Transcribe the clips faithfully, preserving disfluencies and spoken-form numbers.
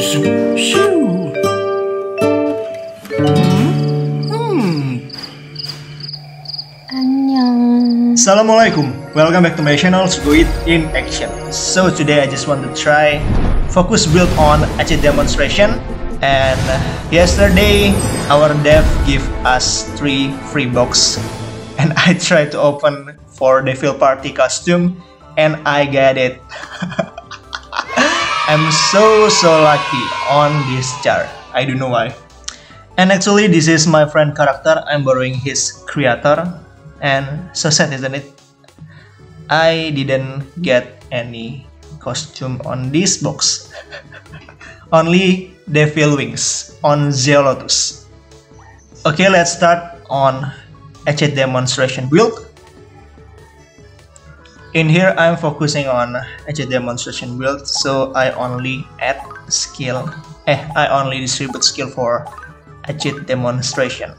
Shoo, shoo. Hmm. Annyeong. Assalamualaikum. Welcome back to my channel, Shugoid in Action. So today I just want to try focus build on Acid Demonstration. And yesterday our dev gave us three free box, and I tried to open for Devil Party costume, and I got it. I'm so so lucky on this chart. I don't know why. And actually this is my friend character. I'm borrowing his creator, and so sad, isn't it? I didn't get any costume on this box. Only Devil Wings on Zeolotus. Okay, let's start on Acid Demonstration build. In here, I'm focusing on Acid Demonstration build, so I only add skill, eh, I only distribute skill for Acid Demonstration.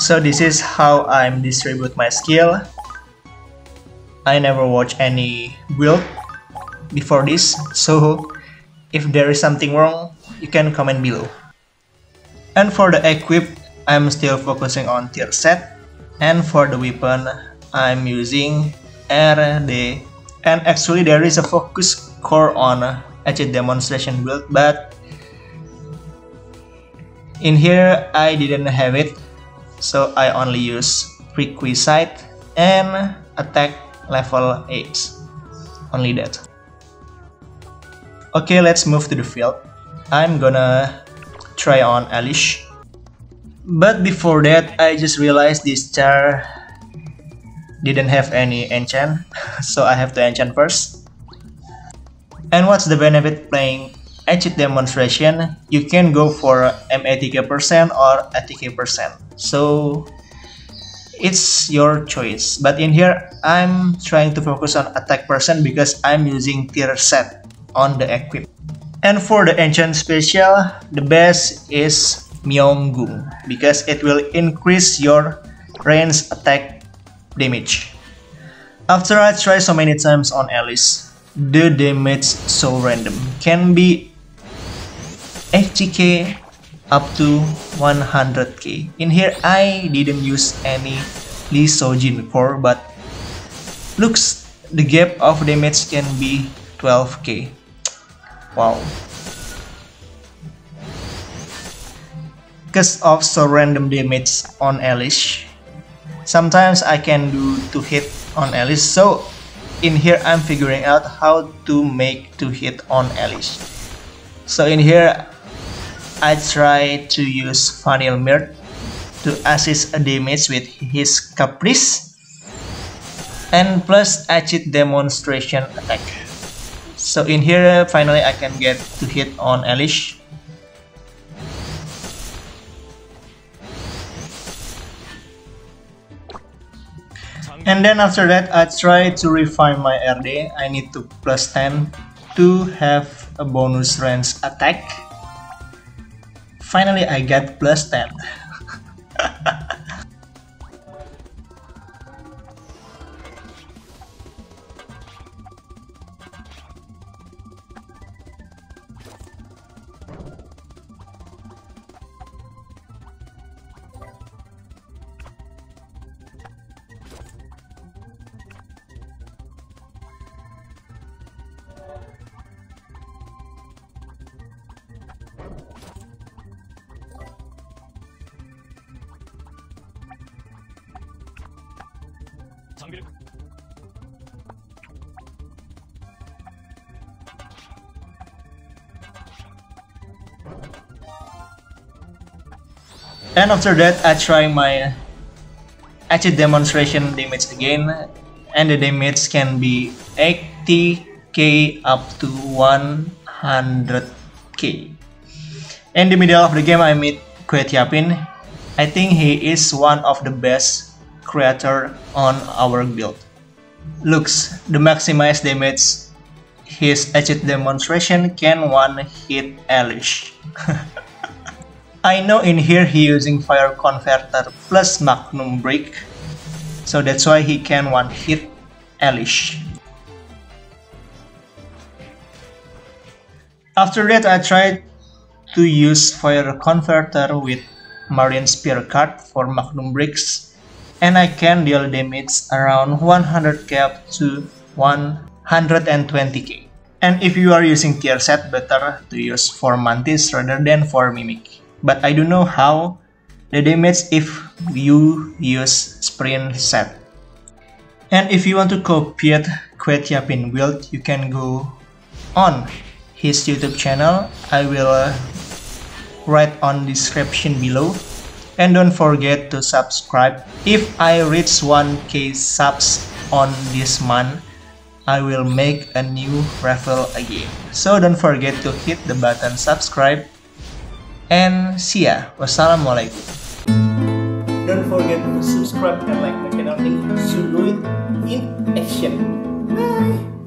So this is how I'm distribute my skill. I never watch any build before this, so if there is something wrong, you can comment below. And for the equip, I'm still focusing on tier set, and for the weapon, I'm using R D, and actually there is a focus core on Acid Demonstration build, but in here I didn't have it, so I only use Prerequisite and attack level eight, only that. Okay, let's move to the field. I'm gonna try on Elish. But before that, I just realized this char didn't have any enchant, so I have to enchant first. And what's the benefit playing Acid Demonstration? You can go for M A T K percent or A T K percent, so it's your choice. But in here, I'm trying to focus on attack percent because I'm using tier set on the equip. And for the enchant special, the best is Myeonggung because it will increase your range attack damage. After I try so many times on Alice, the damage so random, can be eighty K up to one hundred K. In here I didn't use any Lee Sojin before, but looks the gap of damage can be twelve K. Wow. Because of so random damage on Elish, sometimes I can do two hit on Elish, so in here I'm figuring out how to make two hit on Elish. So in here I try to use Fanelmir to assist a damage with his Caprice and plus Acid Demonstration attack. So in here, finally I can get to hit on Elish. And then after that, I try to refine my R D. I need to plus ten to have a bonus range attack. Finally, I get plus ten. And after that, I try my Acid Demonstration damage again, and the damage can be eighty K up to one hundred K. In the middle of the game, I meet Quetiapin. I think he is one of the best creator on our build. Looks, the maximized damage his Acid Demonstration can one hit Elish. I know in here he using Fire Converter plus Magnum Brick, so that's why he can one hit Elish. After that, I tried to use Fire Converter with Marine Spear Card for Magnum Bricks, and I can deal damage around one hundred K up to one hundred twenty K. And if you are using tier set, better to use for Mantis rather than for Mimic. But I don't know how the damage if you use Sprint Set. And if you want to copy Quetiapin build, you can go on his YouTube channel. I will write on description below. And don't forget to subscribe. If I reach one K subs on this month, I will make a new raffle again. So don't forget to hit the button subscribe. And see ya. Wassalamualaikum. Don't forget to subscribe and like my channel. Shugoid in action. Bye.